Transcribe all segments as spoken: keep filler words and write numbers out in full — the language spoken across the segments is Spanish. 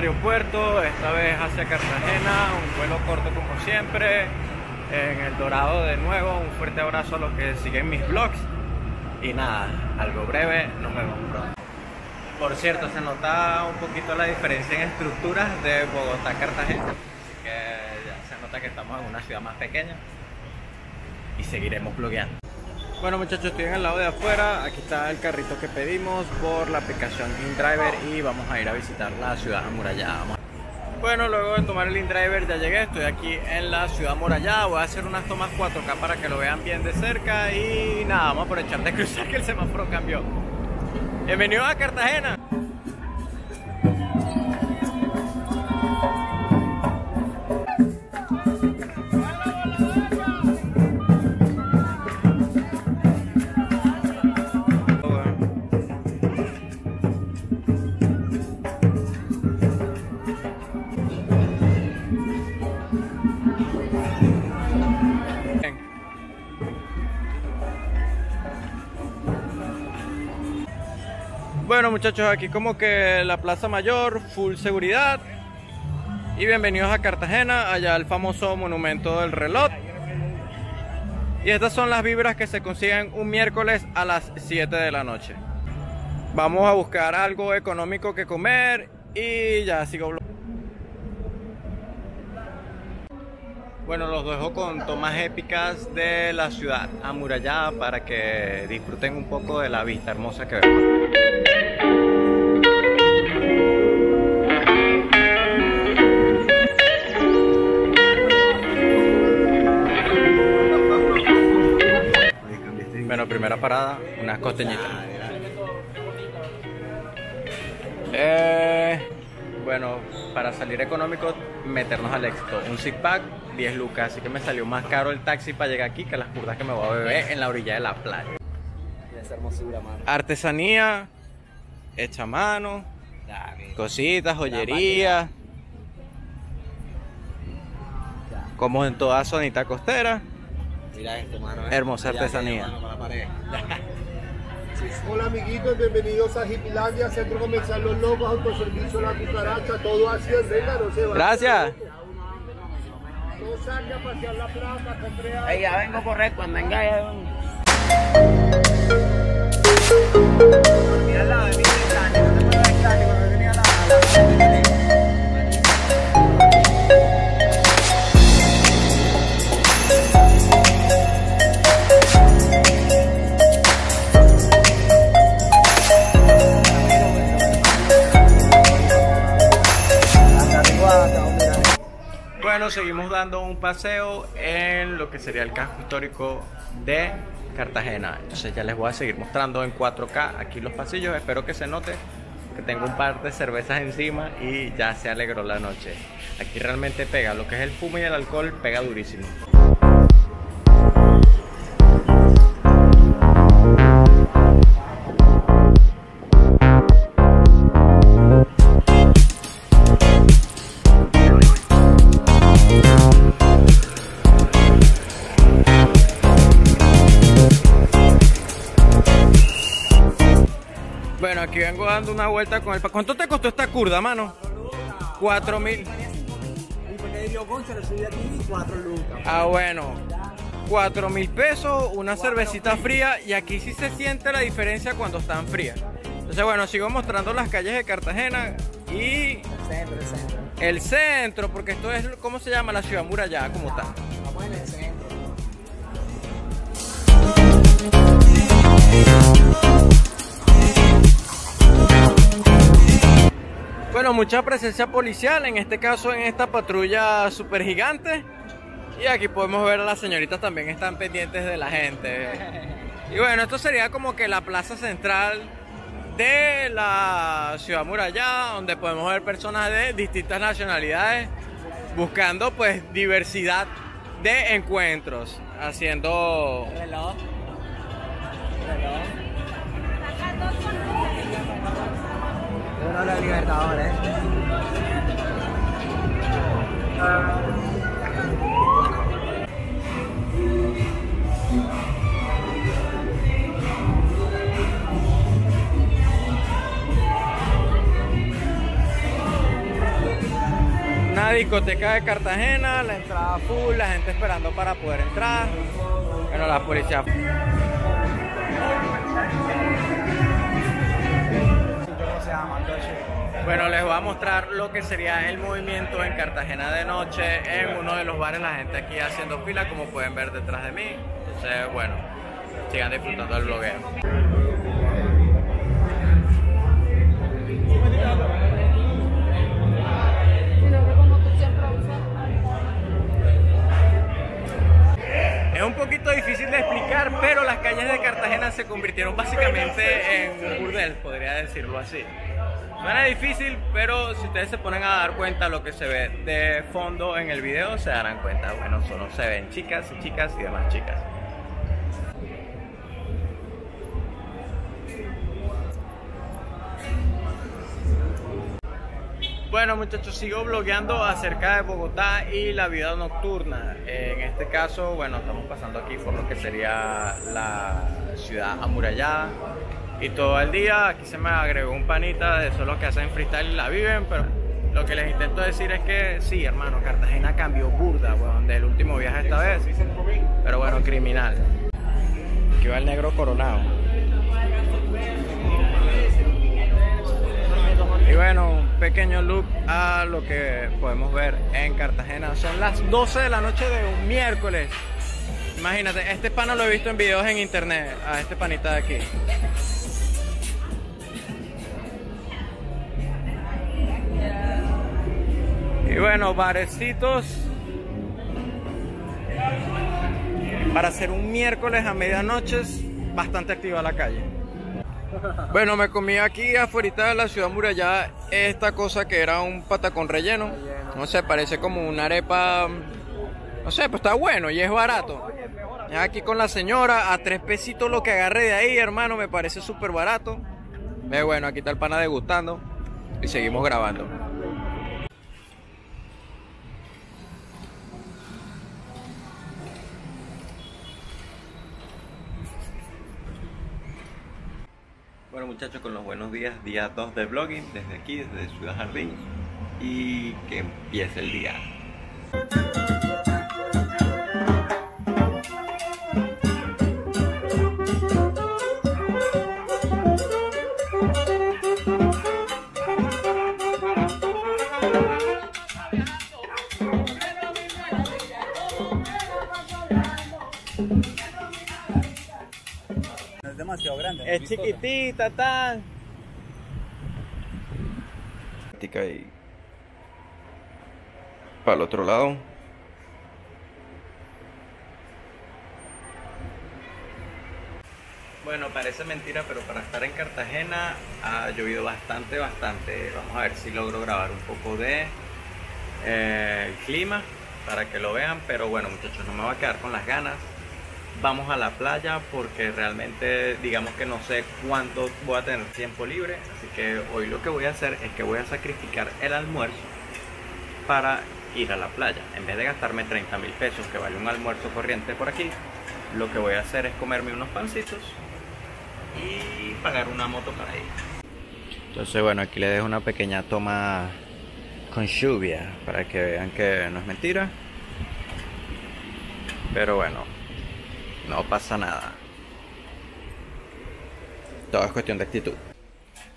aeropuerto, esta vez hacia Cartagena, un vuelo corto como siempre, en El Dorado de nuevo. Un fuerte abrazo a los que siguen mis vlogs y nada, algo breve, nos vemos pronto. Por cierto, se nota un poquito la diferencia en estructuras de Bogotá a Cartagena, así que ya se nota que estamos en una ciudad más pequeña y seguiremos vlogueando. Bueno muchachos, estoy en el lado de afuera, aquí está el carrito que pedimos por la aplicación InDriver y vamos a ir a visitar la Ciudad Amurallada. Bueno, luego de tomar el InDriver ya llegué, estoy aquí en la Ciudad Amurallada, voy a hacer unas tomas cuatro K para que lo vean bien de cerca y nada, vamos a aprovechar de cruzar que el semáforo cambió. ¡Bienvenidos a Cartagena! Bueno muchachos, aquí como que la Plaza Mayor, full seguridad. Y bienvenidos a Cartagena, allá el famoso monumento del reloj. Y estas son las vibras que se consiguen un miércoles a las siete de la noche. Vamos a buscar algo económico que comer y ya sigo. Bueno, los dejo con tomas épicas de la Ciudad Amurallada para que disfruten un poco de la vista hermosa que vemos. Bueno, primera parada, unas costeñitas. Eh, bueno, para salir económico, meternos al Éxito. Un six pack, diez lucas. Así que me salió más caro el taxi para llegar aquí que las curdas que me voy a beber en la orilla de la playa. Esa hermosura, mano. Artesanía, hecha a mano, cositas, joyería. Como en toda zonita costera. Mira esto, mano, eh. Hermosa artesanía. Hola amiguitos, bienvenidos a Hiplandia, Centro Comercial Los Lobos, Autoservicio La Cucaracha, todo así en regla, no se va. Gracias. No salga a pasear la plaza, compré algo. Ahí ya vengo correcto, cuando venga ya vengo. Mira al lado de mi Hiplandia, no te muevas de Hiplandia, cuando venía al lado. Bueno, seguimos dando un paseo en lo que sería el casco histórico de Cartagena. Entonces ya les voy a seguir mostrando en cuatro K aquí los pasillos. Espero que se note que tengo un par de cervezas encima y ya se alegró la noche. Aquí realmente pega, lo que es el fumo y el alcohol pega durísimo. Bueno, aquí vengo dando una vuelta con el... ¿Cuánto te costó esta curda, mano? cuatro mil. Ah, bueno. cuatro mil pesos, una cervecita fría. Y aquí sí se siente la diferencia cuando están frías. Entonces, bueno, sigo mostrando las calles de Cartagena y... El centro, el centro. El centro, porque esto es... ¿Cómo se llama? La Ciudad Amurallada, como tal. Vamos en el centro. Bueno, mucha presencia policial, en este caso en esta patrulla super gigante. Y aquí podemos ver a las señoritas también están pendientes de la gente. Y bueno, esto sería como que la plaza central de la Ciudad Amurallada, donde podemos ver personas de distintas nacionalidades buscando pues diversidad de encuentros, haciendo... Reloj. Reloj. Uno de los Libertadores. una discoteca de Cartagena, la entrada full, la gente esperando para poder entrar. Bueno, la policía. Bueno, les voy a mostrar lo que sería el movimiento en Cartagena de noche. En uno de los bares la gente aquí haciendo fila, como pueden ver detrás de mí. Entonces, bueno, sigan disfrutando del blogueo. Es un poquito difícil de explicar, pero las calles de Cartagena se convirtieron básicamente en un burdel, podría decirlo así. Suena difícil, pero si ustedes se ponen a dar cuenta lo que se ve de fondo en el video, se darán cuenta. Bueno, solo se ven chicas y chicas y demás chicas. Bueno, muchachos, sigo blogueando acerca de Bogotá y la vida nocturna. En este caso, bueno, estamos pasando aquí por lo que sería la ciudad amurallada. Y todo el día aquí se me agregó un panita de esos los que hacen freestyle y la viven. Pero lo que les intento decir es que sí, hermano, Cartagena cambió burda, weón, del último viaje esta vez. Pero bueno, criminal. Aquí va el negro coronado. Y bueno, un pequeño look a lo que podemos ver en Cartagena. Son las doce de la noche de un miércoles. Imagínate, este pana lo he visto en videos en internet, a este panita de aquí. Y bueno, barecitos para hacer un miércoles a medianoche, bastante activa la calle. Bueno, me comí aquí afuera de la ciudad amurallada esta cosa que era un patacón relleno. No sé, parece como una arepa. No sé, pero está bueno y es barato. Aquí con la señora, a tres pesitos lo que agarré de ahí, hermano, me parece súper barato. Pero bueno, aquí está el pana degustando y seguimos grabando. Bueno, muchachos, con los buenos días, día dos de vlogging, desde aquí, desde Ciudad Jardín, y que empiece el día. Grande, es pistola. Chiquitita, tal. Y para el otro lado. Bueno, parece mentira, pero para estar en Cartagena ha llovido bastante, bastante. Vamos a ver si logro grabar un poco de eh, el clima para que lo vean. Pero bueno, muchachos, no me va a quedar con las ganas. Vamos a la playa porque realmente digamos que no sé cuánto voy a tener tiempo libre, así que hoy lo que voy a hacer es que voy a sacrificar el almuerzo para ir a la playa. En vez de gastarme treinta mil pesos que vale un almuerzo corriente por aquí, lo que voy a hacer es comerme unos pancitos y pagar una moto para ir. Entonces bueno, aquí les dejo una pequeña toma con lluvia para que vean que no es mentira, pero bueno, no pasa nada. Todo es cuestión de actitud.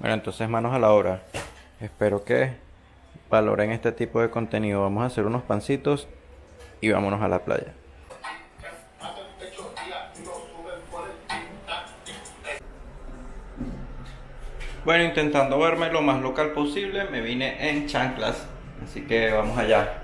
Bueno, entonces manos a la obra. Espero que valoren este tipo de contenido. Vamos a hacer unos pancitos y vámonos a la playa. Bueno, intentando verme lo más local posible, me vine en chanclas. Así que vamos allá.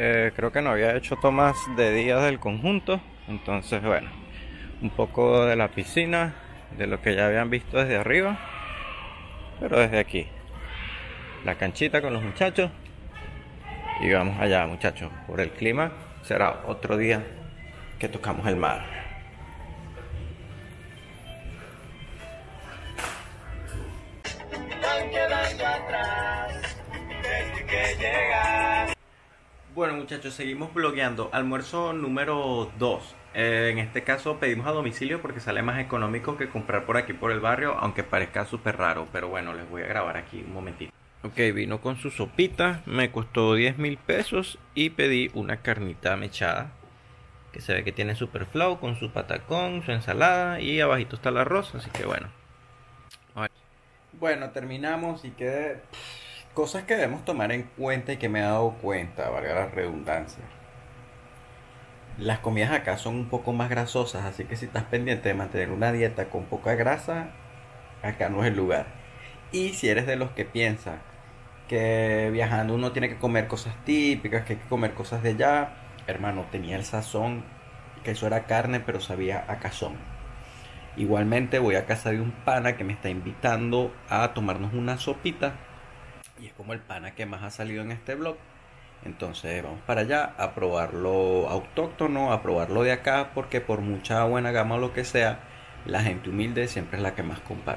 Eh, creo que no había hecho tomas de días del conjunto, entonces bueno, un poco de la piscina, de lo que ya habían visto desde arriba, pero desde aquí, la canchita con los muchachos, y vamos allá, muchachos. Por el clima será otro día que tocamos el mar. Bueno, muchachos, seguimos blogueando. Almuerzo número dos. Eh, en este caso pedimos a domicilio porque sale más económico que comprar por aquí por el barrio, aunque parezca súper raro. Pero bueno, les voy a grabar aquí un momentito. Ok, vino con su sopita, me costó diez mil pesos y pedí una carnita mechada, que se ve que tiene super flow, con su patacón, su ensalada y abajito está el arroz, así que bueno. Bueno, terminamos y que... cosas que debemos tomar en cuenta y que me he dado cuenta, valga la redundancia. Las comidas acá son un poco más grasosas, así que si estás pendiente de mantener una dieta con poca grasa, acá no es el lugar. Y si eres de los que piensa que viajando uno tiene que comer cosas típicas, que hay que comer cosas de allá, hermano, tenía el sazón, que eso era carne, pero sabía a cazón. Igualmente voy a casa de un pana que me está invitando a tomarnos una sopita. Y es como el pana que más ha salido en este vlog. Entonces vamos para allá a probar lo autóctono, a probar lo de acá, porque por mucha buena gama o lo que sea, la gente humilde siempre es la que más comparte.